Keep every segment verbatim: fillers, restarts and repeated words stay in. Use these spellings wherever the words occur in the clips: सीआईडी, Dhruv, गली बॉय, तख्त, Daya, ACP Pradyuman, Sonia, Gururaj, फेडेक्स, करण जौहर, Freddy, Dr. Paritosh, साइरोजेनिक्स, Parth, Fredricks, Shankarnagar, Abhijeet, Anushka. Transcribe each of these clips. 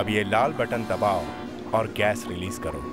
अब ये लाल बटन दबाओ और गैस रिलीज करो।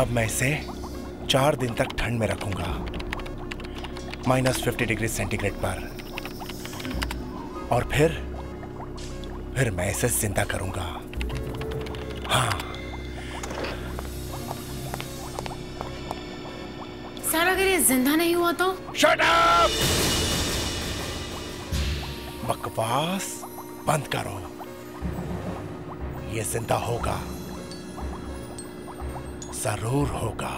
अब मैं इसे चार दिन तक ठंड में रखूंगा, माइनस फिफ्टी डिग्री सेंटीग्रेड पर, और फिर फिर मैं इसे जिंदा करूंगा। हाँ। सर, अगर ये जिंदा नहीं हुआ तो? Shut up! बकवास बंद करो। ये जिंदा होगा, जरूर होगा।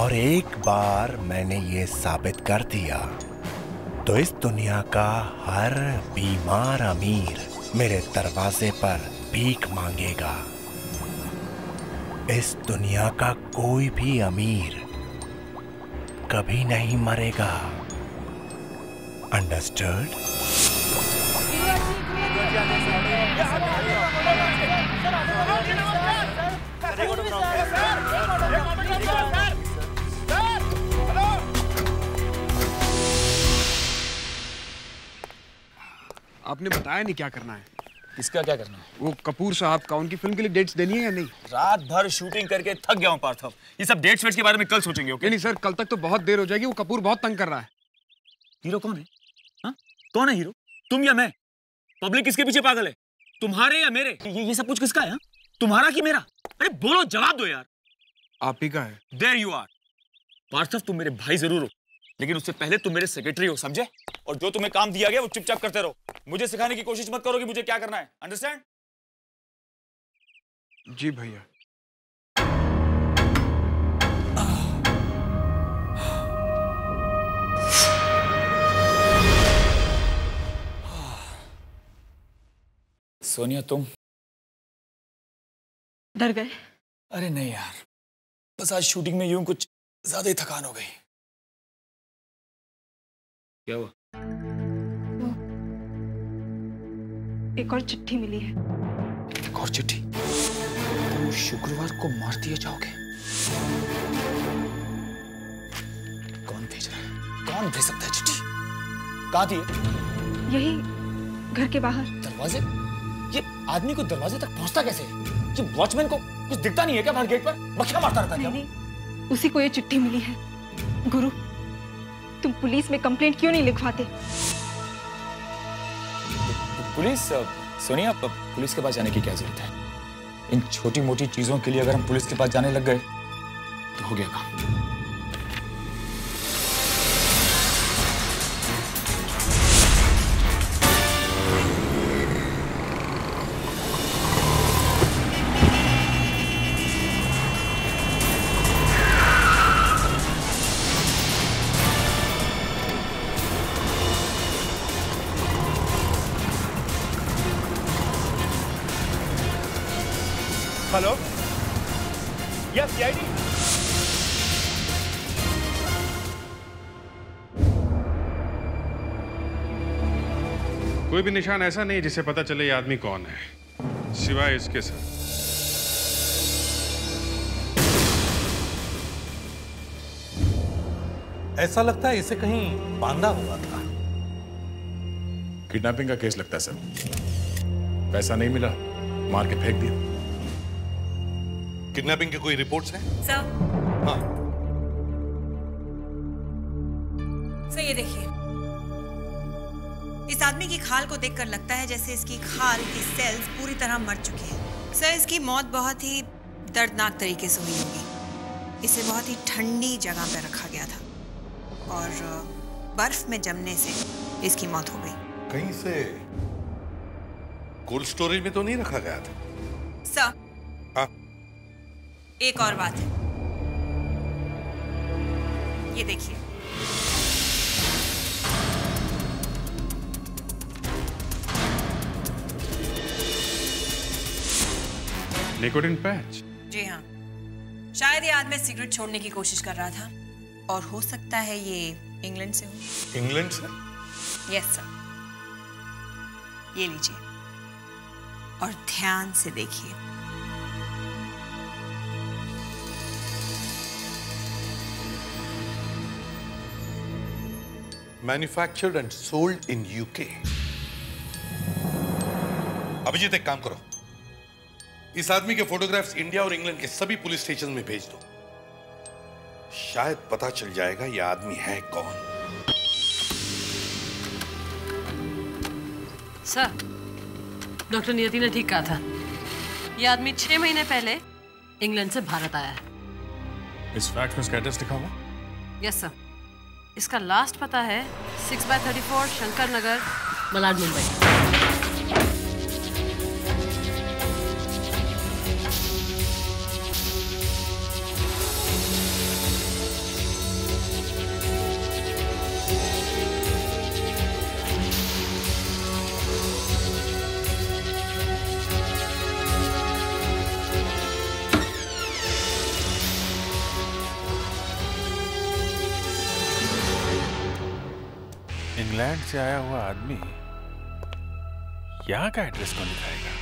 और एक बार मैंने ये साबित कर दिया तो इस दुनिया का हर बीमार अमीर मेरे दरवाजे पर भीख मांगेगा। इस दुनिया का कोई भी अमीर कभी नहीं मरेगा। अंडरस्टूड? आपने बताया नहीं क्या करना है? किसका क्या करना है? वो कपूर साहब का, उनकी फिल्म के लिए डेट्स देनी है या नहीं? रात भर शूटिंग करके थक गया हूँ पार्थ, ये सब डेट्स वेट्स के बारे में कल सोचेंगे। ओके? नहीं सर, कल तक तो बहुत देर हो जाएगी, वो कपूर बहुत तंग कर रहा है। हीरो कौन है? हा? कौन है हीरो? तुम या मैं? पब्लिक किसके पीछे पागल है, तुम्हारे या मेरे? ये, ये सब कुछ किसका है? हा? तुम्हारा कि मेरा? अरे बोलो, जवाब दो यार। आप ही का है। There you are. पार्थव, तुम मेरे भाई जरूर हो, लेकिन उससे पहले तुम मेरे सेक्रेटरी हो, समझे? और जो तुम्हें काम दिया गया वो चुपचाप करते रहो, मुझे सिखाने की कोशिश मत करो कि मुझे क्या करना है। अंडरस्टैंड? जी भैया। सोनिया, तुम डर गए? अरे नहीं यार, बस आज शूटिंग में यूं कुछ ज्यादा ही थकान हो गई। क्या हुआ? एक और चिट्ठी मिली है। एक और चिट्ठी? तुम शुक्रवार को मार दिए जाओगे। कौन भेज रहा है? कौन भेज सकता है चिट्ठी? कहाँ दी है? यही, घर के बाहर। दरवाजे? ये आदमी को दरवाजे तक पहुंचता कैसे? ये वॉचमैन को कुछ दिखता नहीं है क्या? बाहर गेट पर मक्खियां मारता रहता है। नहीं, नहीं, उसी को ये चिट्ठी मिली है। गुरु, तुम पुलिस में कंप्लेंट क्यों नहीं लिखवाते? पुलिस? सोनिया, पुलिस के पास जाने की क्या जरूरत है? इन छोटी मोटी चीजों के लिए अगर हम पुलिस के पास जाने लग गए तो हो गया काम। हेलो? Yes, सीआईडी? कोई भी निशान ऐसा नहीं जिसे पता चले ये आदमी कौन है, सिवाय इसके सर। ऐसा लगता है इसे कहीं बांधा हुआ था। किडनैपिंग का केस लगता है सर। पैसा नहीं मिला, मार के फेंक दिया। किडनैपिंग के कोई रिपोर्ट्स हैं? सर। हाँ। सर ये देखिए, इस आदमी की खाल को देखकर लगता है जैसे इसकी खाल की सेल्स पूरी तरह मर चुकी हैं। सर इसकी मौत बहुत ही दर्दनाक तरीके से हुई होगी। इसे बहुत ही ठंडी जगह पर रखा गया था और बर्फ में जमने से इसकी मौत हो गई। कहीं से कोल्ड स्टोरेज में तो नहीं रखा गया था सर? हाँ। एक और बात है, ये देखिए निकोटिन पैच। जी हाँ, शायद ये आदमी सिगरेट छोड़ने की कोशिश कर रहा था और हो सकता है ये इंग्लैंड से हो। इंग्लैंड से? Yes sir. ये लीजिए और ध्यान से देखिए। Manufactured and sold in UK. Abhijeet एक काम करो, इस आदमी के फोटोग्राफ्स इंडिया और इंग्लैंड के सभी पुलिस स्टेशन में भेज दो, शायद पता चल जाएगा ये आदमी है कौन। सर डॉक्टर नियति ने ठीक कहा था, ये आदमी छह महीने पहले इंग्लैंड से भारत आया है। इस फैक्ट में इसका एड्रेस लिखा हुआ? यस सर, इसका लास्ट पता है six by thirty four Shankarnagar Malad Mumbai. England से आया हुआ आदमी यहाँ का एड्रेस कौन दिखाएगा?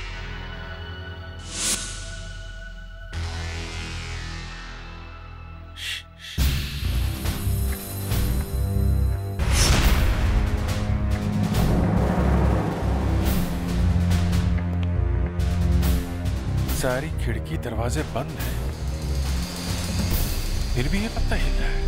सारी खिड़की दरवाजे बंद हैं, फिर भी ये पत्ता हिल रहा है।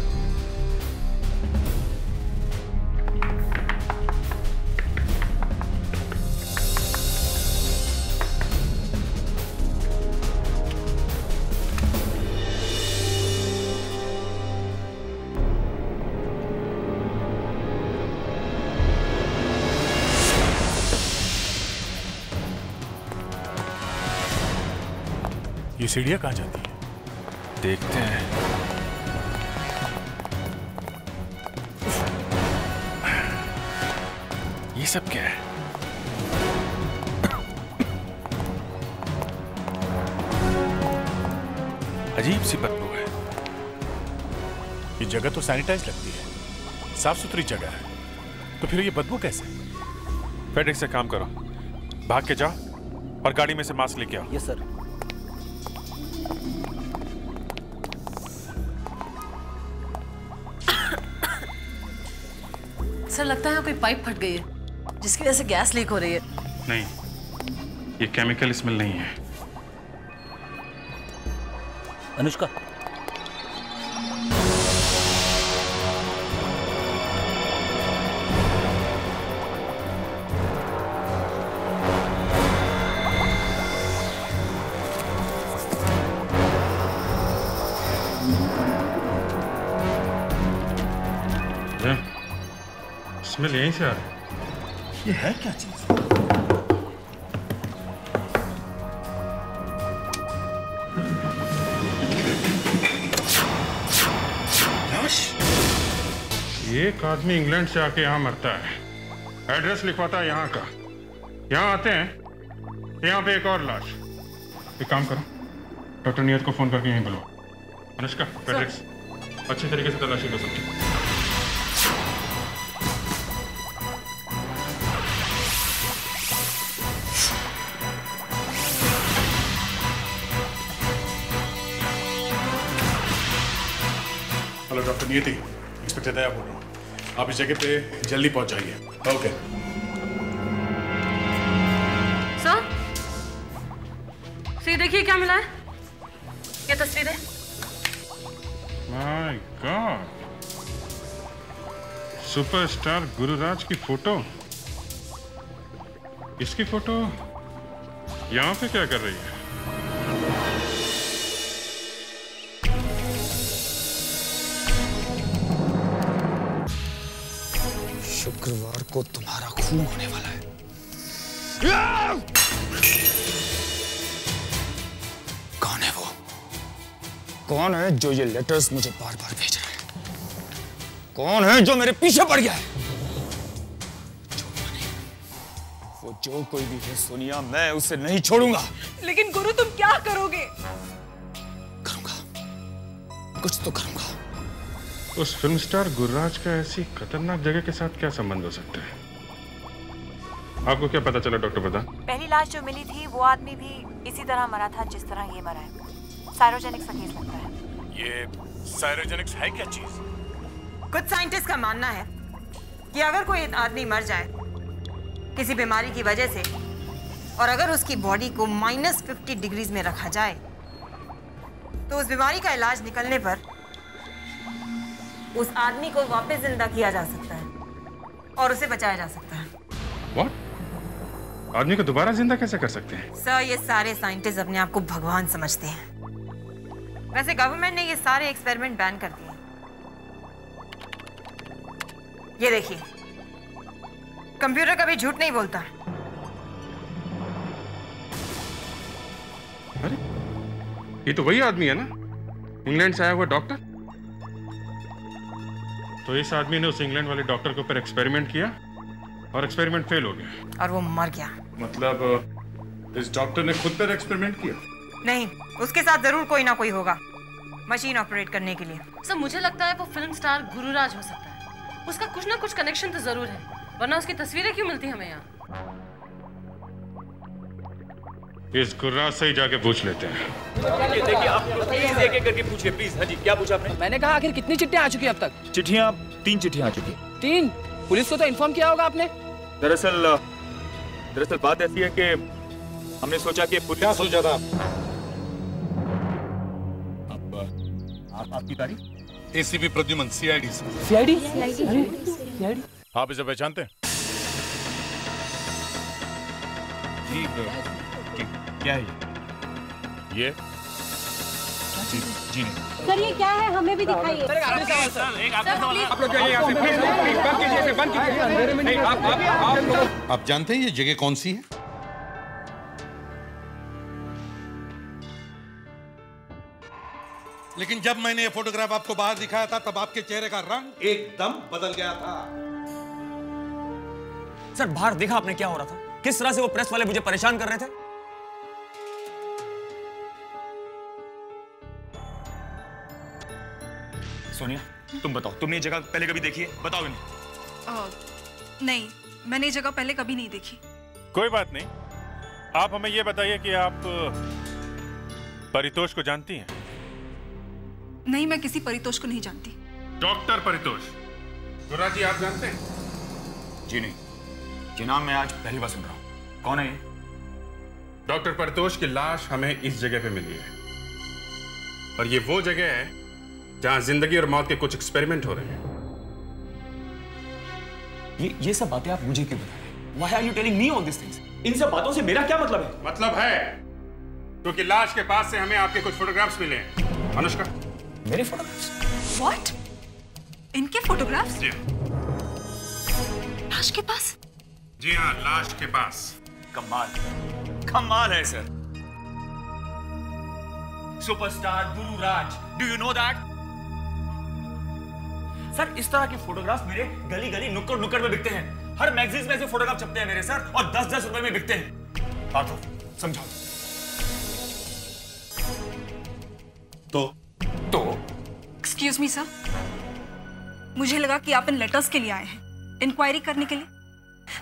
ये सीढ़ियाँ कहाँ जाती है? देखते हैं। ये सब क्या है? अजीब सी बदबू है। ये जगह तो सैनिटाइज लगती है, साफ सुथरी जगह है, तो फिर ये बदबू कैसे? फेडेक्स से काम करो, भाग के जाओ और गाड़ी में से मास्क लेके आओ। Yes sir. सर लगता है कोई पाइप फट गई है जिसकी वजह से गैस लीक हो रही है। नहीं, ये केमिकल स्मेल नहीं है। अनुष्का मिल यहीं से आ रहा। ये है क्या चीज? एक आदमी इंग्लैंड से आके यहाँ मरता है, एड्रेस लिखवाता है यहाँ का, यहाँ आते हैं, यहाँ पे एक और लाश। एक काम करो, डॉक्टर नियत को फोन करके यहीं बुलाओ। अनुष्का, फेडरिक्स, अच्छे तरीके से तलाशी कर सकते हैं। डॉक्टर नियति, इंस्पेक्टर दया बोल रहा हूँ। आप इस जगह पे जल्दी पहुँच जाइए। ओके सर, सी देखिए क्या मिला है, ये तस्वीरें। माय गॉड, सुपरस्टार गुरुराज की फोटो। इसकी फोटो यहाँ पे क्या कर रही है? शुक्रवार को तुम्हारा खून होने वाला है। कौन है वो? कौन है जो ये लेटर्स मुझे बार बार भेज रहा है? कौन है जो मेरे पीछे पड़ गया है? वो जो कोई भी है सोनिया, मैं उसे नहीं छोड़ूंगा। लेकिन गुरु तुम क्या करोगे? करूंगा, कुछ तो करूंगा। उस फिल्म स्टार गुरुराज का ऐसी खतरनाक जगह के साथ क्या संबंध हो सकता है? आपको क्या पता चला डॉक्टर प्रधान? पहली लाश जो मिली थी वो आदमी भी इसी तरह मरा था जिस तरह ये मरा है। साइरोजेनिक्स का केस लगता है। ये साइरोजेनिक्स है क्या चीज? कुछ साइंटिस्ट का मानना है कि अगर कोई आदमी मर जाए किसी बीमारी की वजह से और अगर उसकी बॉडी को माइनस फिफ्टी डिग्रीज में रखा जाए तो उस बीमारी का इलाज निकलने पर उस आदमी को वापस जिंदा किया जा सकता है और उसे बचाया जा सकता है। व्हाट? आदमी को दोबारा जिंदा कैसे कर सकते हैं? सर, ये सारे साइंटिस्ट अपने आप को भगवान समझते हैं। वैसे गवर्नमेंट ने ये सारे एक्सपेरिमेंट बैन कर दिए। ये देखिए, कंप्यूटर कभी झूठ नहीं बोलता। अरे, ये तो वही आदमी है ना, इंग्लैंड से आया हुआ डॉक्टर। तो इस आदमी ने उस इंग्लैंड वाले डॉक्टर के ऊपर एक्सपेरिमेंट किया और एक्सपेरिमेंट फेल हो गया और वो मर गया। मतलब इस डॉक्टर ने खुद पर एक्सपेरिमेंट किया? नहीं, उसके साथ जरूर कोई ना कोई होगा मशीन ऑपरेट करने के लिए। सर, मुझे लगता है वो फिल्म स्टार गुरुराज हो सकता है। उसका कुछ ना कुछ कनेक्शन तो जरूर है, वरना उसकी तस्वीरें क्यों मिलती हमें यहाँ? इस गुरुराज से ही जाके पूछ लेते हैं। देखिए देखिए, आप प्लीज एक एक करके पूछिए प्लीज। हाँ जी, क्या पूछा आपने? मैंने कहा आखिर कितनी चिट्ठियाँ आ चुकी हैं अब तक? चिट्ठियाँ तीन चिट्ठियाँ आ चुकी। तीन? पुलिस को तो इन्फॉर्म किया होगा आपने। दरअसल दरअसल बात ऐसी है कि हमने सोचा कि क्या सोचा था आप? आपकी तारीफ ACP Pradyuman, सीआईडी। सीआईडी? सीआईडी? आप इसे पहचानते हैं? जी, क्या है ये? जी, जी नहीं। सर, ये क्या है? हमें भी दिखाइए। सर, आप लोग जाइए यहाँ से, प्लीज प्लीज बंद कीजिए इसे, बंद कीजिए। आप आप आप जानते हैं ये जगह कौन सी है? लेकिन जब मैंने ये फोटोग्राफ आपको बाहर दिखाया था तब आपके चेहरे का रंग एकदम बदल गया था। सर, बाहर देखा आपने क्या हो रहा था? किस तरह से वो प्रेस वाले मुझे परेशान कर रहे थे? सोनिया, तुम बताओ, तुमने ये जगह पहले कभी देखी है? बताओ इन्हें। नहीं, मैंने ये जगह पहले कभी नहीं देखी। कोई बात नहीं। आप हमें ये बताइए कि आप परितोष को जानती हैं? नहीं, मैं किसी परितोष को नहीं जानती। डॉक्टर परितोष। गुरुराज जी, आप जानते हैं? जी नहीं, ये नाम मैं आज पहली बार सुन रहा हूँ। कौन है ये? डॉक्टर परितोष की लाश हमें इस जगह पे मिली है और ये वो जगह है जहाँ जिंदगी और मौत के कुछ एक्सपेरिमेंट हो रहे हैं। ये ये सब बातें आप मुझे क्यों बता रहे हैं? Why are you telling me all these things? इन सब बातों से मेरा क्या मतलब है? मतलब है क्योंकि तो लाश के पास से हमें आपके कुछ फोटोग्राफ्स मिले हैं। अनुष्का, मेरे फोटोग्राफ्स? What? इनके फोटोग्राफ्स? जी, लाश के पास? जी हाँ, लाश के पास। कमाल, कमाल है sir. Superstar Gururaj, do you know that? Sir, इस तरह के फोटोग्राफ मेरे गली गली नुक्कड़ नुक्कड़ में बिकते हैं। हर मैगजीन में ऐसे फोटोग्राफ छपते हैं मेरे सर, और दस दस रुपए में बिकते हैं। बात हो, समझाओ। तो तो एक्सक्यूज मी सर, मुझे लगा कि आप इन लेटर्स के लिए आए हैं इंक्वायरी करने के लिए।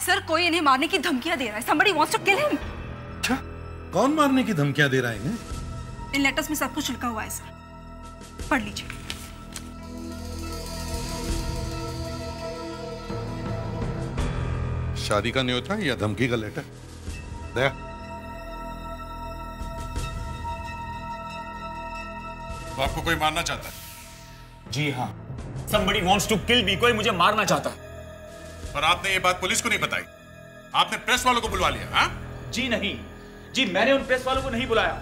सर, कोई इन्हें मारने की धमकियां दे रहा है। Somebody wants to kill him. क्या? कौन मारने की धमकियां दे रहा है इन्हें? इन लेटर्स में सब कुछ लिखा हुआ है सर, पढ़ लीजिए। शादी का न्योता है या धमकी का लेटर? दया, तो आपको कोई मारना चाहता है? जी हाँ, somebody wants to kill me, कोई मुझे मारना चाहता है। पर आपने ये बात पुलिस को नहीं बताई, आपने प्रेस वालों को बुलवा लिया? हाँ जी नहीं, जी मैंने उन प्रेस वालों को नहीं बुलाया।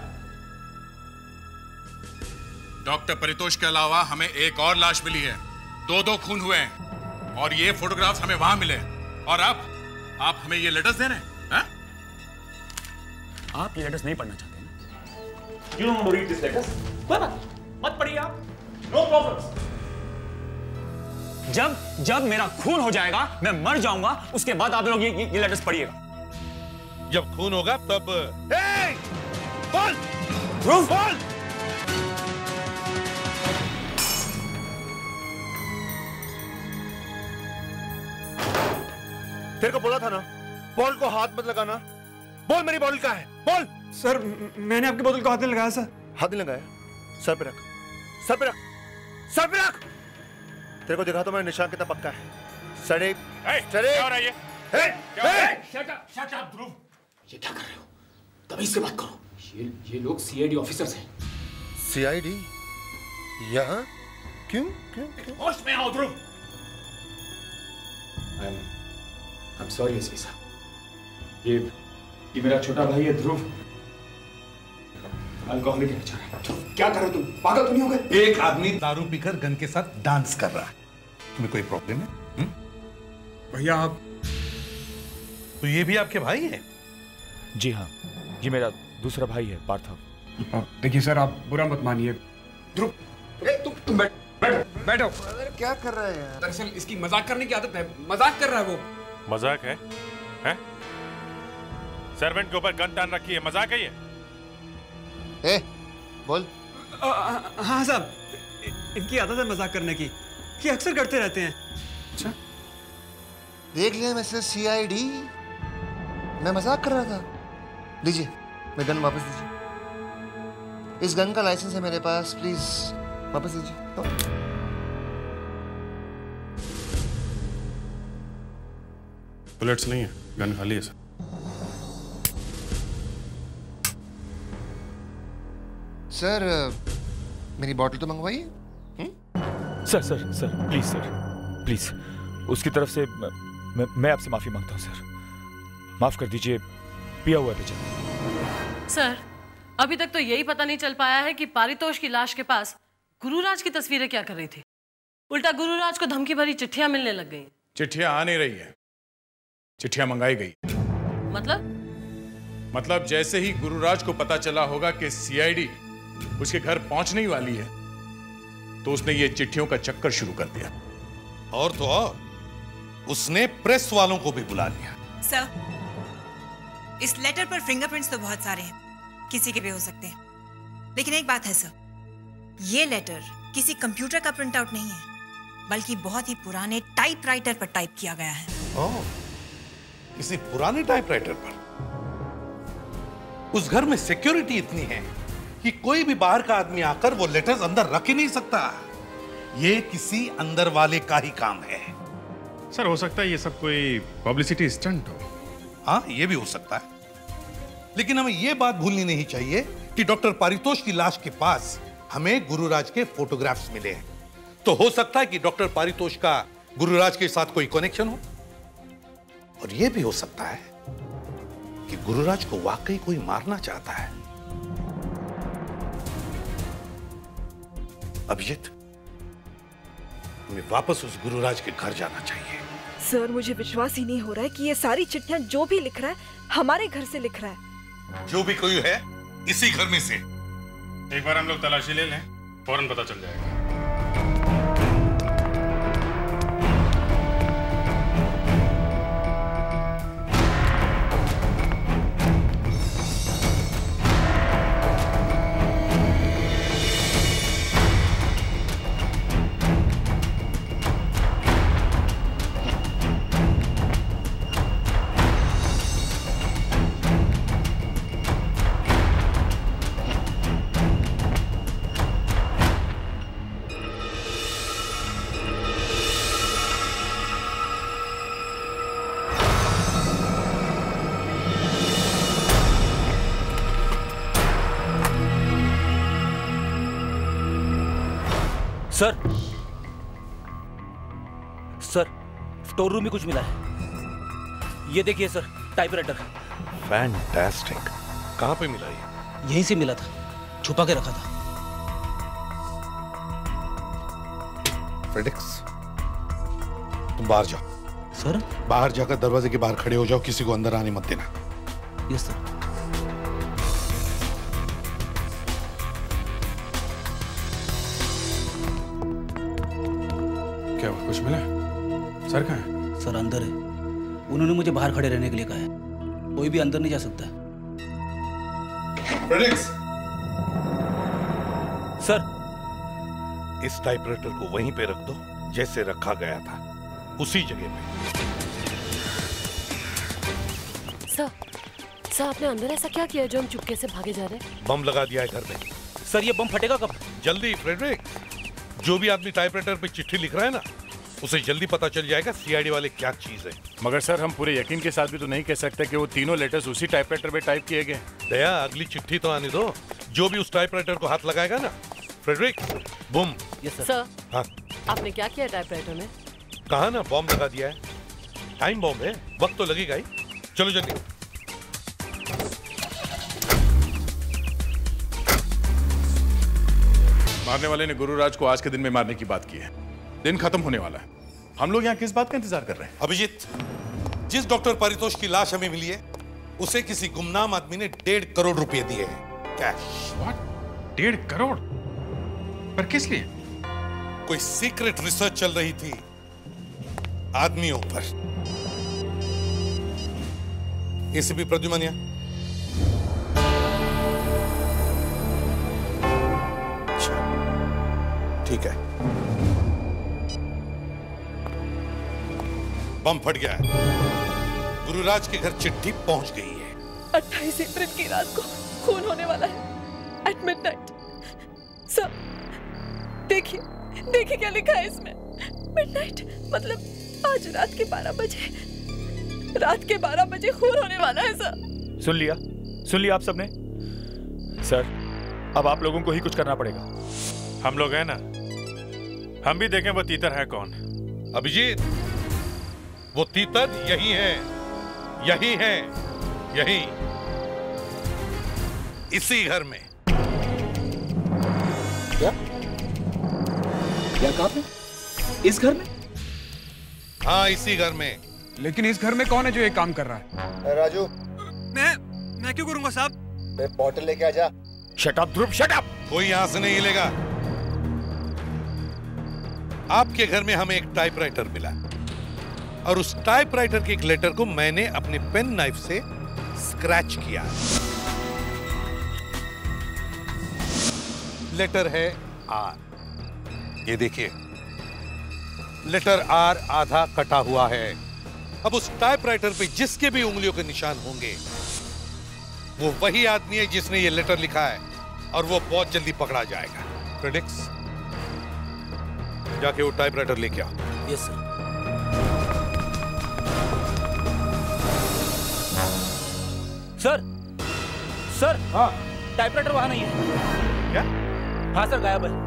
डॉक्टर परितोष के अलावा हमें एक और लाश मिली है, दो दो खून हुए हैं और ये फोटोग्राफ्स हमें वहां मिले और आप आप हमें ये लेटर्स दे रहे हैं, हा? आप ये लेटर्स नहीं पढ़ना चाहते ना? You don't read these letters? कोई बात नहीं, मत पढ़िए आप, no problems। जब जब मेरा खून हो जाएगा मैं मर जाऊंगा, उसके बाद आप लोग ये, ये, ये लेटर्स पढ़िएगा। जब खून होगा तब hey! Fall! Fall! Fall! तेरे को बोला था ना बॉल को हाथ मत लगाना, बोल मेरी बॉल कहाँ है? बोल। सर मैंने आपकी बोतल को हाथ नहीं लगाया सर। हाथ नहीं लगाया? सर पे रख, सर पे रख, सर पे रख। तेरे को दिखा तो मेरा निशान कितना पक्का है। सड़े सड़े क्या हो रहा है ये? Hey hey shut up shut up Dhruv, ये क्या कर रहे हो? तमीज से बात करो। ये ये लोग सीआईडी ऑफिसर्स हैं। सीआईडी यहाँ क्यों? क्यों होश में आओ ध्रुव। I'm sorry एसपी साहब, ये ये मेरा छोटा भाई है ध्रुव, अल्कोहलिक है बेचारा। क्या कर रहे हो तुम, पागल तो नहीं हो गए? एक आदमी दारू पीकर गन के साथ डांस कर रहा है, तुम्हें कोई प्रॉब्लम है? हुँ? भैया आप तो ये भी आपके भाई है? जी हाँ, ये मेरा दूसरा भाई है पार्थ। देखिए सर आप बुरा मत मानिए। ध्रुव तुम तुम बैठ बैठ बैठो। क्या कर रहे हैं? दरअसल इसकी मजाक करने की आदत है, मजाक कर रहा है वो। मजाक है, है? सर्वेंट के ऊपर गन तान रखी है, मजाक है ये? ए, बोल। आ, आ, हाँ साहब, इनकी आदत है मजाक करने की, ये अक्सर करते रहते हैं। अच्छा देख लिया मैसेज सीआईडी, मैं मजाक कर रहा था। लीजिए मैं गन वापस दीजिए, इस गन का लाइसेंस है मेरे पास, प्लीज वापस दीजिए। तो? बुलेट्स नहीं है, गन खाली है सर। सर मेरी बॉटल तो मंगवाइए। Sir sir sir please sir please उसकी तरफ से मैं मैं आपसे माफी मांगता हूँ सर, माफ कर दीजिए, पिया हुआ है बेचारा। सर अभी तक तो यही पता नहीं चल पाया है कि पारितोष की लाश के पास गुरुराज की तस्वीरें क्या कर रही थी। उल्टा गुरुराज को धमकी भरी चिट्ठियां मिलने लग गई। चिट्ठियां आ नहीं रही है, चिट्ठियां मंगाई गई। मतलब मतलब जैसे ही गुरुराज को पता चला होगा कि सीआईडी उसके घर पहुंचने ही वाली है तो उसने ये चिट्ठियों का चक्कर शुरू कर दिया। और तो और उसने प्रेस वालों को भी बुला लिया। सर इस लेटर पर फिंगरप्रिंट्स तो बहुत सारे हैं, किसी के भी हो सकते हैं, लेकिन एक बात है सर, ये लेटर किसी कंप्यूटर का प्रिंट आउट नहीं है बल्कि बहुत ही पुराने टाइपराइटर पर टाइप किया गया है। ओह, किसी पुराने टाइपराइटर पर? उस घर में सिक्योरिटी इतनी है कि कोई भी बाहर का आदमी आकर वो लेटर्स अंदर रख ही नहीं सकता। ये किसी अंदर वाले का ही काम है सर। हो सकता है ये सब कोई पब्लिसिटी स्टंट हो। हाँ ये भी हो सकता है, लेकिन हमें ये बात भूलनी नहीं चाहिए कि डॉक्टर पारितोष की लाश के पास हमें गुरुराज के फोटोग्राफ्स मिले हैं, तो हो सकता है कि डॉक्टर पारितोष का गुरुराज के साथ कोई कनेक्शन हो। और यह भी हो सकता है कि गुरुराज को वाकई कोई मारना चाहता है। अभिजीत हमें वापस उस गुरुराज के घर जाना चाहिए। सर मुझे विश्वास ही नहीं हो रहा है कि ये सारी चिट्ठियां जो भी लिख रहा है हमारे घर से लिख रहा है। जो भी कोई है इसी घर में से। एक बार हम लोग तलाशी ले लें, फौरन पता चल जाएगा। सर सर स्टोर रूम में कुछ मिला है। ये देखिए सर, टाइपराइटर। फैंटास्टिक। कहाँ पे मिला ये? यहीं से मिला था, छुपा के रखा था। फ्रेडिक्स तुम बाहर जाओ। सर? बाहर जाकर दरवाजे के बाहर खड़े हो जाओ, किसी को अंदर आने मत देना। Yes sir. क्या हुआ, कुछ मिला? सर कहाँ है? सर अंदर है, उन्होंने मुझे बाहर खड़े रहने के लिए कहा है। कोई भी अंदर नहीं जा सकता। फ्रेडरिक्स! सर इस टाइपराइटर को वहीं पे रख दो जैसे रखा गया था, उसी जगह पे। सर सर आपने अंदर ऐसा क्या किया जो हम चुपके से भागे जा रहे हैं? बम लगा दिया है घर में। सर ये बम फटेगा कब? जल्दी फ्रेडरिक्स, जो भी आदमी टाइपराइटर पे चिट्ठी लिख रहा है ना, उसे जल्दी पता चल जाएगा सीआईडी वाले क्या चीज है। मगर सर हम पूरे यकीन के साथ भी तो नहीं कह सकते कि वो तीनों लेटर्स उसी टाइपराइटर पे टाइप किए गए। दया अगली चिट्ठी तो आने दो। जो भी उस टाइपराइटर को हाथ लगाएगा ना। फ्रेडरिक बुम। Yes sir. हाँ आपने क्या किया टाइपराइटर में? कहा ना बॉम्ब लगा दिया है। टाइम बॉम्ब है, वक्त तो लगेगा ही। चलो जल्दी। मारने वाले ने गुरुराज को आज के दिन में मारने की बात की है। दिन खत्म होने वाला है। हम लोग यहाँ किस बात का इंतजार कर रहे हैं? अभिजीत, जिस डॉक्टर परितोष की लाश हमें मिली है, उसे किसी गुमनाम आदमी ने डेढ़ करोड़ रुपए दिए हैं कैश। व्हाट? डेढ़ करोड़? पर किस लिए? कोई सीक्रेट रिसर्च चल रही थी आदमियों पर। एसीपी प्रद्युमन यहाँ। ठीक है, बम फट गया है। गुरुराज के घर चिट्ठी पहुंच गई है। अट्ठाईस अप्रैल की रात को खून होने वाला है, एट मिडनाइट। सर देखिए, देखिए क्या लिखा है इसमें। मिडनाइट मतलब आज रात के बारह बजे, रात के बारह बजे खून होने वाला है। सर सुन लिया, सुन लिया आप सबने। सर अब आप लोगों को ही कुछ करना पड़ेगा। हम लोग हैं ना, हम भी देखें वो तीतर है कौन। अभिजीत वो तीतर यही है, यही है, यही, इसी घर में। क्या क्या कहा आपने? इस घर में? हाँ इसी घर में। लेकिन इस घर में कौन है जो ये काम कर रहा है? राजू। मैं मैं क्यों करूंगा साहब? मैं बॉटल लेके आ जा। Shut up Dhruv, shut up. कोई यहां से नहीं हिलेगा। आपके घर में हमें एक टाइपराइटर मिला और उस टाइपराइटर के एक लेटर को मैंने अपने पेन नाइफ से स्क्रैच किया। लेटर है आर, ये देखिए लेटर आर आधा कटा हुआ है। अब उस टाइपराइटर पे जिसके भी उंगलियों के निशान होंगे, वो वही आदमी है जिसने ये लेटर लिखा है और वो बहुत जल्दी पकड़ा जाएगा। प्रेडिक्स जाके वो टाइपराइटर लेके आओ। Yes sir. सर सर हाँ टाइपराइटर वहां नहीं है। क्या? हाँ सर गायब है।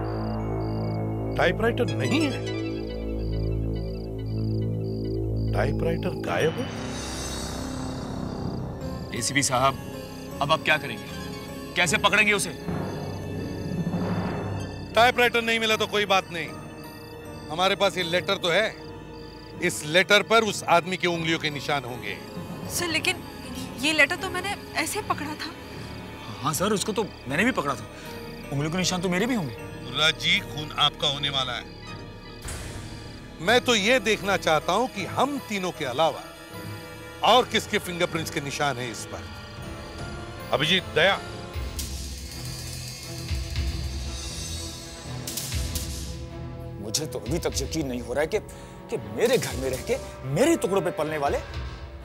टाइपराइटर नहीं है, टाइपराइटर गायब है। एसीपी साहब अब आप क्या करेंगे, कैसे पकड़ेंगे उसे? टाइपराइटर नहीं मिला तो कोई बात नहीं, हमारे पास ये लेटर तो है। इस लेटर पर उस आदमी के उंगलियों के निशान होंगे। सर लेकिन ये लेटर तो मैंने ऐसे पकड़ा था। हाँ सर उसको तो मैंने भी पकड़ा था, उंगलियों के निशान तो मेरे भी होंगे। गुरुराज जी खून आपका होने वाला है। मैं तो ये देखना चाहता हूँ कि हम तीनों के अलावा और किसके फिंगरप्रिंट्स के निशान है इस पर। अभिजीत दया मुझे तो अभी तक यकीन नहीं हो रहा है कि कि मेरे घर में रह के मेरे टुकड़ों पे पलने वाले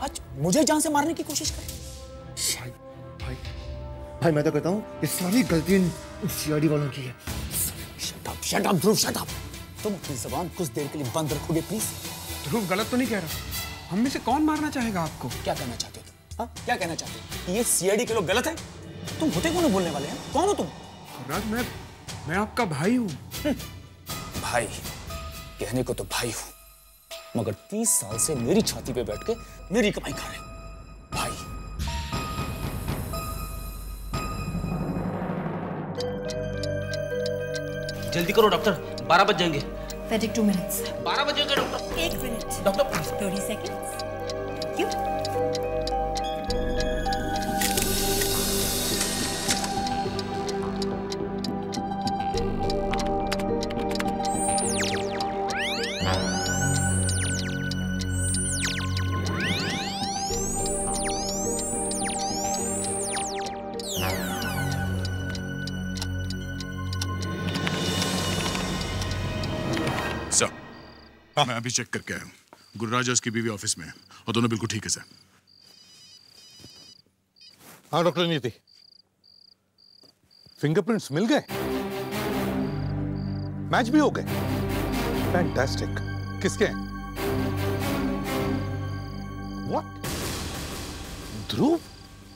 आज मुझे जान से मारने की कोशिश करे। भाई, भाई, भाई मैं तो कहता हूँ ये सारी गलती सीआईडी वालों की है। Shut up, shut up, Dhruv shut up. तुम अपनी ज़बान कुछ देर के लिए बंद रखोगे प्लीज? ध्रुव गलत तो नहीं कह रहा। हम में से कौन मारना चाहेगा आपको? क्या कहना चाहते हो तुम? हाँ क्या कहना चाहते हो? ये सीआईडी के लोग गलत है? तुम होते कौन हो बोलने वाले हैं? कौन हो तुम? मैं मैं आपका भाई हूँ। भाई, कहने को तो भाई हूं, मगर तीस साल से मेरी छाती पे बैठ के मेरी कमाई खा रहे हो भाई। जल्दी करो डॉक्टर, बारह बज जाएंगे। Fredrick, two minutes. बारह बज जाएंगे डॉक्टर। एक minute. Doctor, thirty seconds. Thank you. मैं अभी चेक करके आया हूं, गुरुराज और उसकी बीवी ऑफिस में है और दोनों बिल्कुल ठीक है सर। हाँ डॉक्टर नीति, फिंगरप्रिंट्स मिल गए, मैच भी हो गए। फैंटास्टिक। किसके हैं? What? Dhruv?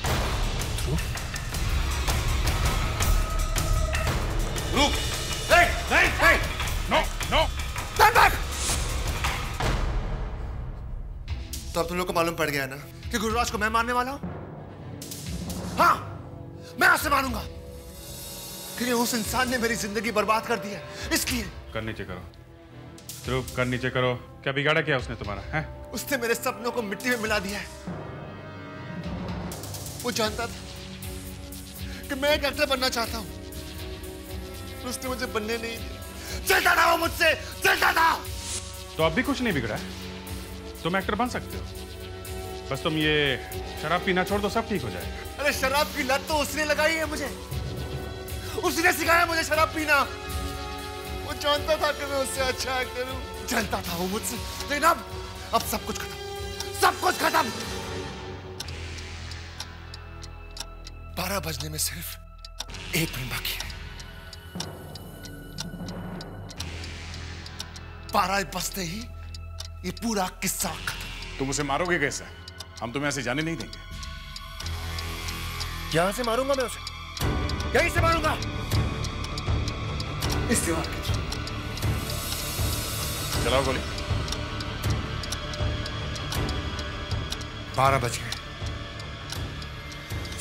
Dhruv? Dhruv! Hey! Hey! Hey! No! No! Stand back! तो अब तुम लोग को मालूम पड़ गया है ना कि गुरुराज को मैं मारने वाला हूं। हाँ, मैं आपसे मारूंगा क्योंकि उस इंसान ने मेरी जिंदगी बर्बाद कर दी है, इसलिए। कर नीचे करो ध्रुव, कर नीचे करो। क्या बिगाड़ा क्या उसने तुम्हारा है? उसने मेरे सपनों को मिट्टी में मिला दिया है। वो जानता था कि मैं एक एक्टर बनना चाहता हूं, उसने मुझे बनने नहीं दिया। चलता था वो मुझसे, चलता था। तो अब भी कुछ नहीं बिगड़ा है, तुम एक्टर बन सकते हो। बस तुम ये शराब पीना छोड़ दो, सब ठीक हो जाएगा। अरे शराब की लत तो उसने लगाई है मुझे, उसने सिखाया मुझे शराब पीना। वो जानता था कि मैं उससे अच्छा एक्टर हूं, जानता था वो मुझसे, लेकिन अब अब सब कुछ खत्म, सब कुछ खत्म। बारह बजने में सिर्फ एक मिनट बाकी है, बारह बजते ही ये पूरा किस्सा खत्म। तुम उसे मारोगे कैसे? हम तुम्हें ऐसे जाने नहीं देंगे। यहां से मारूंगा मैं उसे, यहीं से मारूंगा। इस दीवार के थ्रू चलाओ गोली। बारह बज गए।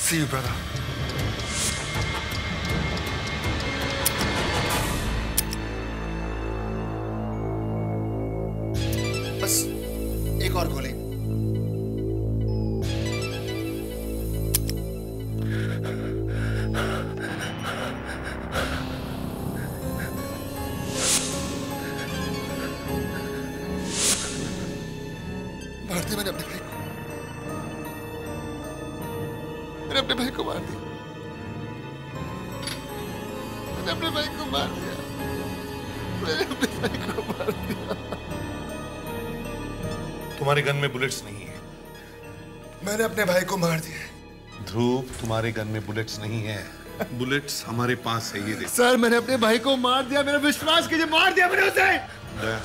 See you brother. और गोली। मार दिया मैंने अपने भाई को, मैंने अपने भाई को मार दिया, मैंने अपने भाई को मार दिया, मैंने अपने भाई को मार दिया। तुम्हारे गन में बुलेट्स नहीं है। मैंने अपने भाई को मार दिया। ध्रुव, तुम्हारे गन में बुलेट्स नहीं है, बुलेट्स हमारे पास है। ये देखो सर, मैंने अपने भाई को मार दिया, मेरा विश्वास कीजिए, मार दिया मैंने उसे। दया,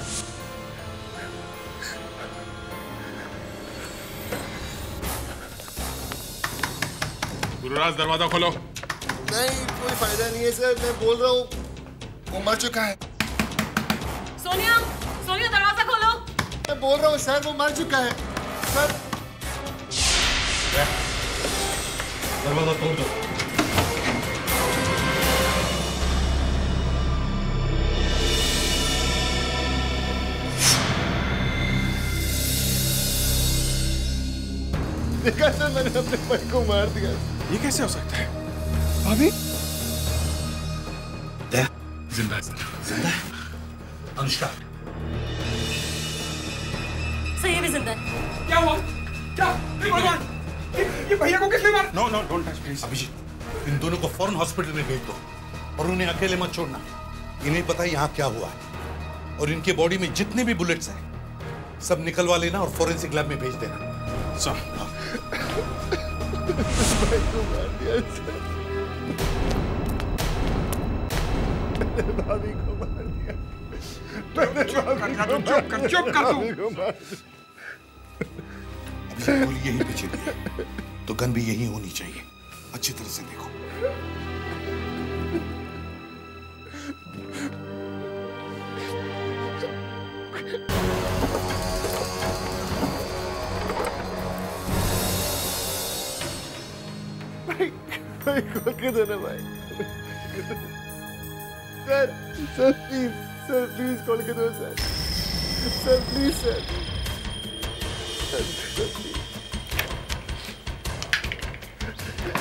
गुरुराज दरवाजा खोलो। नहीं, कोई फायदा नहीं है सर, मैं बोल रहा हूँ वो मर चुका है। सोनिया, सोनिया दरवाजा खोलो। मैं बोल रहा हूँ सर, वो मर चुका है सर। दरवाजा तोड़ दो। देखा सर, मैंने अपने भाई को मार दिया। ये कैसे हो सकता है? भाभी जिंदा है सर, जिंदा है। अनुष्का ये भी जिंदा है। क्या हुआ? क्या? ये भैया को किसने मारा? No no, don't touch please. Abhijeet, इन दोनों को फौरन हॉस्पिटल में भेज दो और उन्हें अकेले मत छोड़ना। इन्हें पता है यहाँ क्या हुआ है, और इनके बॉडी में जितने भी बुलेट्स हैं सब निकलवा लेना और फोरेंसिक लैब में भेज देना। सर भाई को मार दिया सर, भाभी को मार दिया। चुप कर, चुप कर तू। गोली यहीं पीछे दी तो गन भी यहीं होनी चाहिए। अच्छी तरह से देखो। देना भाई। Sir sir please sir please call के दो sir sir please sir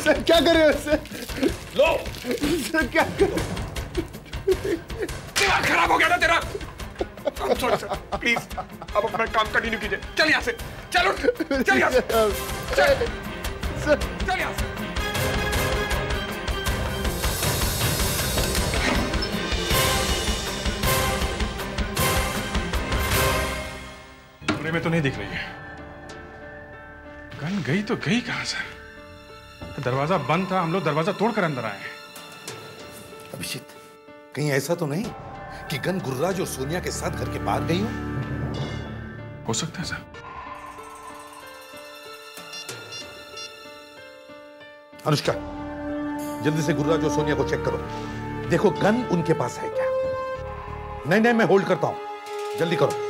sir क्या कर रहे हो सर? लो सर क्या कर दिमाग खराब हो गया ना तेरा? सॉरी सर प्लीज अब अपना काम कंटिन्यू कीजिए। चल यहाँ से चलो चल यहाँ से चल चल यहाँ से। में तो नहीं दिख रही है। गन गई तो गई कहां से? दरवाजा बंद था, हम लोग दरवाजा तोड़कर अंदर आए। अभिजीत कहीं ऐसा तो नहीं कि गन गुरुराज और सोनिया के साथ घर के बाहर गई हो? हो सकता है सर। अनुष्का जल्दी से गुरुराज और सोनिया को चेक करो, देखो गन उनके पास है क्या। नहीं नहीं मैं होल्ड करता हूं, जल्दी करो।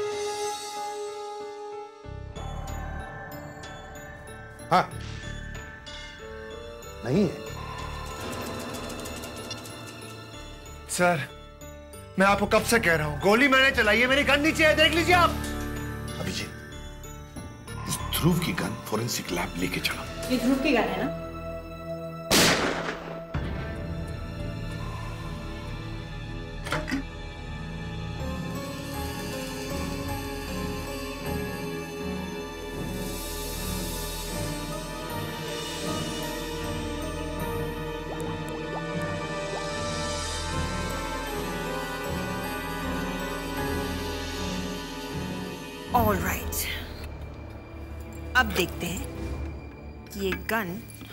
हाँ नहीं है सर, मैं आपको कब से कह रहा हूं गोली मैंने चलाई है, मेरी गन नीचे है, देख लीजिए आप। अभिजीत इस ध्रुव की गन फोरेंसिक लैब लेके चलो। ये ध्रुव की गन है ना? All right. अब देखते हैं कि ये गन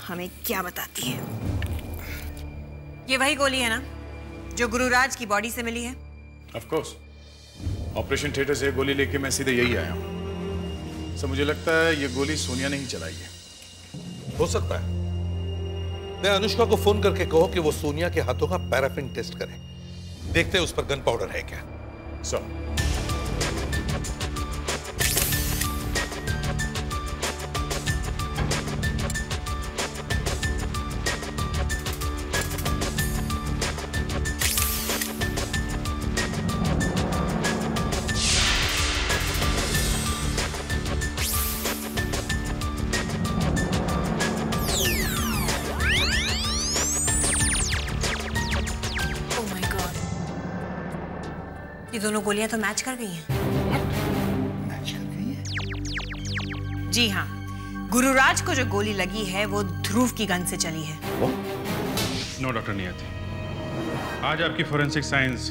हमें क्या बताती है। ये वही गोली है ना जो गुरुराज की बॉडी से मिली है? Of course. ऑपरेशन थिएटर से गोली लेके मैं सीधे यही आया हूं। सर मुझे लगता है ये गोली सोनिया ने ही चलाई है। हो सकता है। मैं अनुष्का को फोन करके कहो कि वो सोनिया के हाथों का पैराफिन टेस्ट करे, देखते हैं उस पर गन पाउडर है क्या। सर दोनों गोलियां तो मैच कर गई हैं। मैच कर गई हैं? जी हाँ, गुरुराज को जो गोली लगी है वो ध्रुव की गन से चली है। नो डॉक्टर नियति, आज आपकी फोरेंसिक साइंस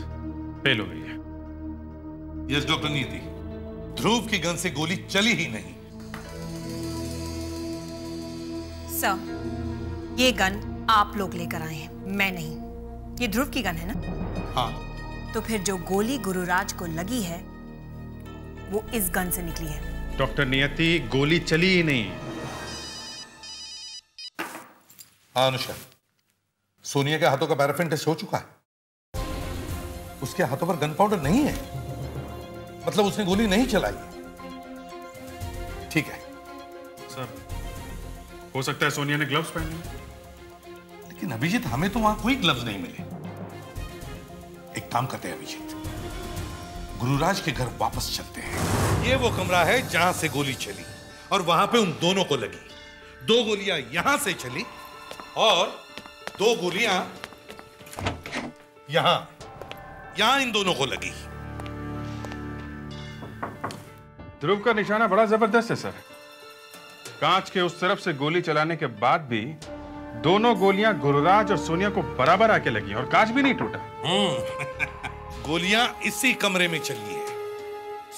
फेल हो गई है। यस डॉक्टर नियति, ध्रुव की गन से गोली चली ही नहीं। सर ये गन आप लोग लेकर आए हैं, मैं नहीं। ये ध्रुव की गन है ना? हाँ। तो फिर जो गोली गुरुराज को लगी है वो इस गन से निकली है। डॉक्टर नियति गोली चली ही नहीं। हाँ अनुष्का, सोनिया के हाथों का पैराफिन टेस्ट हो चुका है, उसके हाथों पर गन पाउडर नहीं है, मतलब उसने गोली नहीं चलाई। ठीक है सर, हो सकता है सोनिया ने ग्लव्स पहने। लेकिन अभिजीत हमें तो वहां कोई ग्लव्स नहीं मिले। एक काम करते हैं अभिजीत, गुरुराज के घर वापस चलते हैं। ये वो कमरा है जहां से गोली चली और वहां पे उन दोनों को लगी। दो गोलियां यहां से चली और दो गोलियां यहां यहां इन दोनों को लगी। ध्रुव का निशाना बड़ा जबरदस्त है सर। कांच के उस तरफ से गोली चलाने के बाद भी दोनों गोलियां गुरुराज और सोनिया को बराबर आके लगी और कांच भी नहीं टूटा। गोलियां इसी कमरे में चली है,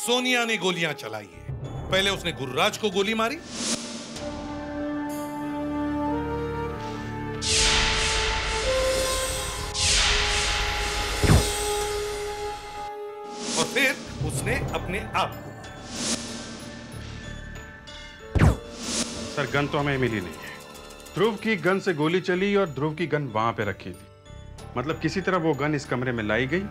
सोनिया ने गोलियां चलाई है। पहले उसने गुरुराज को गोली मारी और फिर उसने अपने आप को मारा। सर गन तो हमें मिली नहीं है। ध्रुव की गन से गोली चली और ध्रुव की गन वहां पे रखी थी, मतलब किसी तरह वो गन इस कमरे में लाई गई,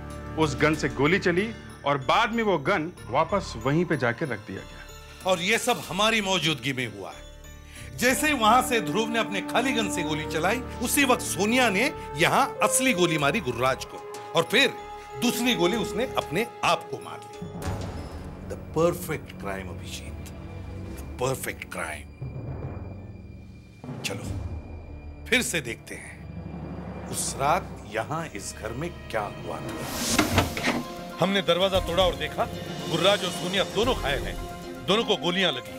उस गन से गोली चली और बाद में वो गन वापस वहीं पे जाके रख दिया गया। और ये सब हमारी मौजूदगी में हुआ है। जैसे ही वहां से ध्रुव ने अपने खाली गन से गोली चलाई, उसी वक्त सोनिया ने यहां असली गोली मारी गुरुराज को, और फिर दूसरी गोली उसने अपने आप को मार ली। The perfect crime Abhijeet, the perfect crime. चलो फिर से देखते हैं उस रात यहाँ इस घर में क्या हुआ था। हमने दरवाजा तोड़ा और देखा गुरुराज और सोनिया दोनों घायल हैं, दोनों को गोलियां लगी हैं।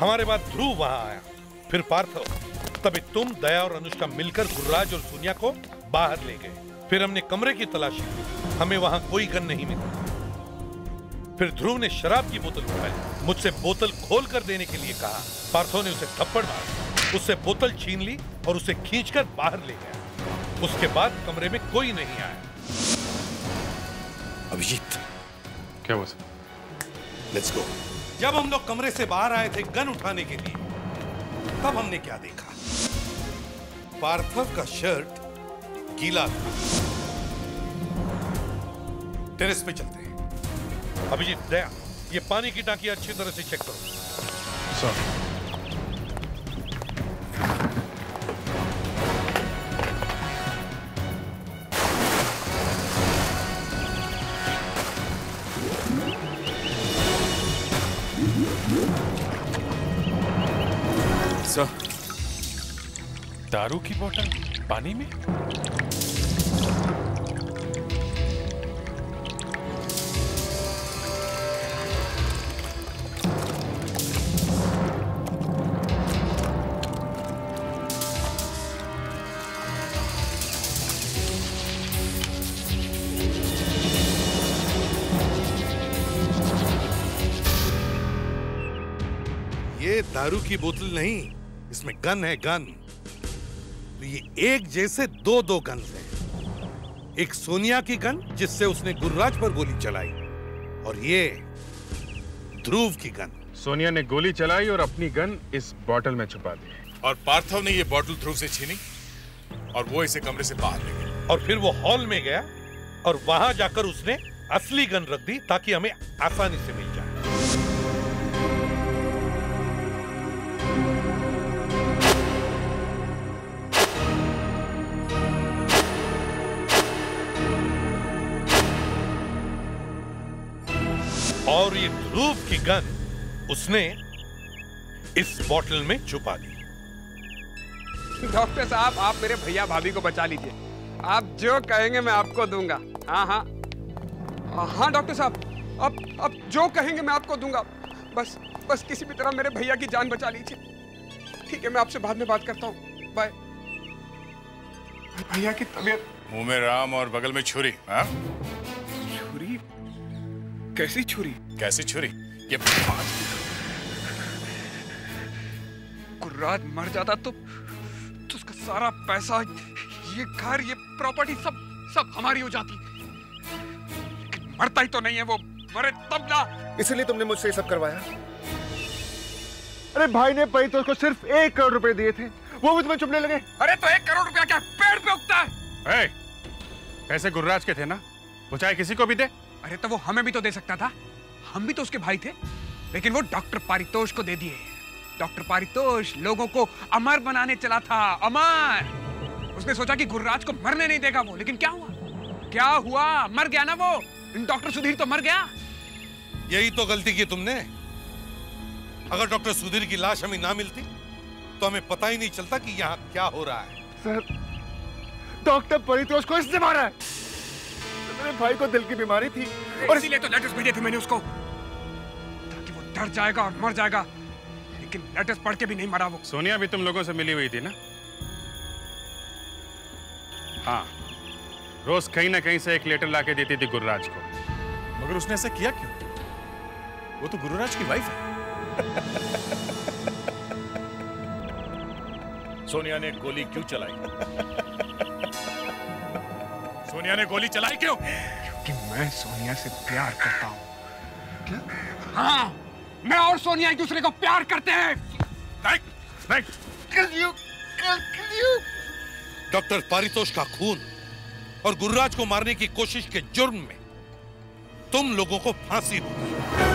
हमारे बाद ध्रुव वहां आया, फिर पार्थ, तभी तुम, दया और अनुष्का मिलकर गुरुराज और सोनिया को बाहर ले गए। फिर हमने कमरे की तलाशी की, हमें वहां कोई गन नहीं मिला। फिर ध्रुव ने शराब की बोतल उठाई, मुझसे बोतल खोल कर देने के लिए कहा। पार्थो ने उसे थप्पड़ मारा, उससे बोतल छीन ली और उसे खींचकर बाहर ले गया। उसके बाद कमरे में कोई नहीं आया। अभिजीत, क्या हुआ सर? Let's go. जब हम लोग कमरे से बाहर आए थे गन उठाने के लिए, तब हमने क्या देखा? पार्थव का शर्ट गीला था। टेरेस पे चलते हैं। अभिजीत, दया, ये पानी की टांकी अच्छी तरह से चेक करो। सर, दारू की बोतल पानी में? ये दारू की बोतल नहीं, इसमें गन है, गन। ये एक जैसे दो दो गन्स हैं। एक सोनिया की गन जिससे उसने गुरुराज पर गोली चलाई, और ये ध्रुव की गन। सोनिया ने गोली चलाई और अपनी गन इस बोतल में छुपा दी, और पार्थव ने ये बोतल ध्रुव से छीनी और वो इसे कमरे से बाहर ले गया। और फिर वो हॉल में गया और वहां जाकर उसने असली गन रख दी ताकि हमें आसानी से मिल जाए। और ये ध्रुव की गन उसने इस बोतल में छुपा दी। डॉक्टर साहब, आप मेरे भैया भाभी को बचा लीजिए। आप जो कहेंगे मैं आपको दूंगा। हाँ हाँ हाँ डॉक्टर साहब, अब अब जो कहेंगे मैं आपको दूंगा। बस बस किसी भी तरह मेरे भैया की जान बचा लीजिए। ठीक है, मैं आपसे बाद में बात करता हूँ। बाय। भैया की तबीयत। मुंह में राम और बगल में छुरी। हाँ, छुरी? कैसी छुरी? कैसी छुरी? ये गुरुराज मर जाता तो, तो उसका सारा पैसा, ये घर, ये प्रॉपर्टी सब सब हमारी हो जाती। लेकिन मरता ही तो नहीं है वो, मरे तब ना। इसलिए तुमने मुझसे ये सब करवाया? अरे भाई ने परितोष को सिर्फ एक करोड़ रुपए दिए थे, वो भी तुम्हें चुपने लगे। अरे तो एक करोड़ रुपया क्या पेड़ पे उगता है? पैसे गुरुराज के थे ना, वो चाहे किसी को भी दे। अरे तो वो हमें भी तो दे सकता था, हम भी तो उसके भाई थे। लेकिन वो डॉक्टर पारितोष को दे दिए। डॉक्टर पारितोष लोगों को अमर बनाने चला था, अमर। उसने सोचा कि गुरुराज को मरने नहीं देगा वो, लेकिन क्या हुआ? क्या हुआ? मर गया ना वो। डॉक्टर सुधीर तो मर गया। यही तो गलती की तुमने। अगर डॉक्टर सुधीर की लाश हमें ना मिलती तो हमें पता ही नहीं चलता कि यहाँ क्या हो रहा है। सर, डॉक्टर पारितोष को इससे मारा है। मेरे भाई को दिल की बीमारी थी और इसीलिए तो लेटर्स भेजे थे मैंने उसको, ताकि वो डर जाएगा और मर जाएगा। लेकिन लेटर्स पढ़ के भी नहीं मरा वो। सोनिया भी तुम लोगों से मिली हुई थी ना? हाँ, रोज कहीं ना कहीं से एक लेटर लाके देती थी गुरुराज को। मगर उसने ऐसा किया क्यों? वो तो गुरुराज की वाइफ है। सोनिया ने गोली क्यों चलाई? सोनिया ने गोली चलाई क्यों? क्योंकि मैं सोनिया से प्यार करता हूँ। क्या? हाँ, मैं और सोनिया एक दूसरे को प्यार करते हैं। डॉक्टर पारितोष का खून और गुरुराज को मारने की कोशिश के जुर्म में तुम लोगों को फांसी होगी।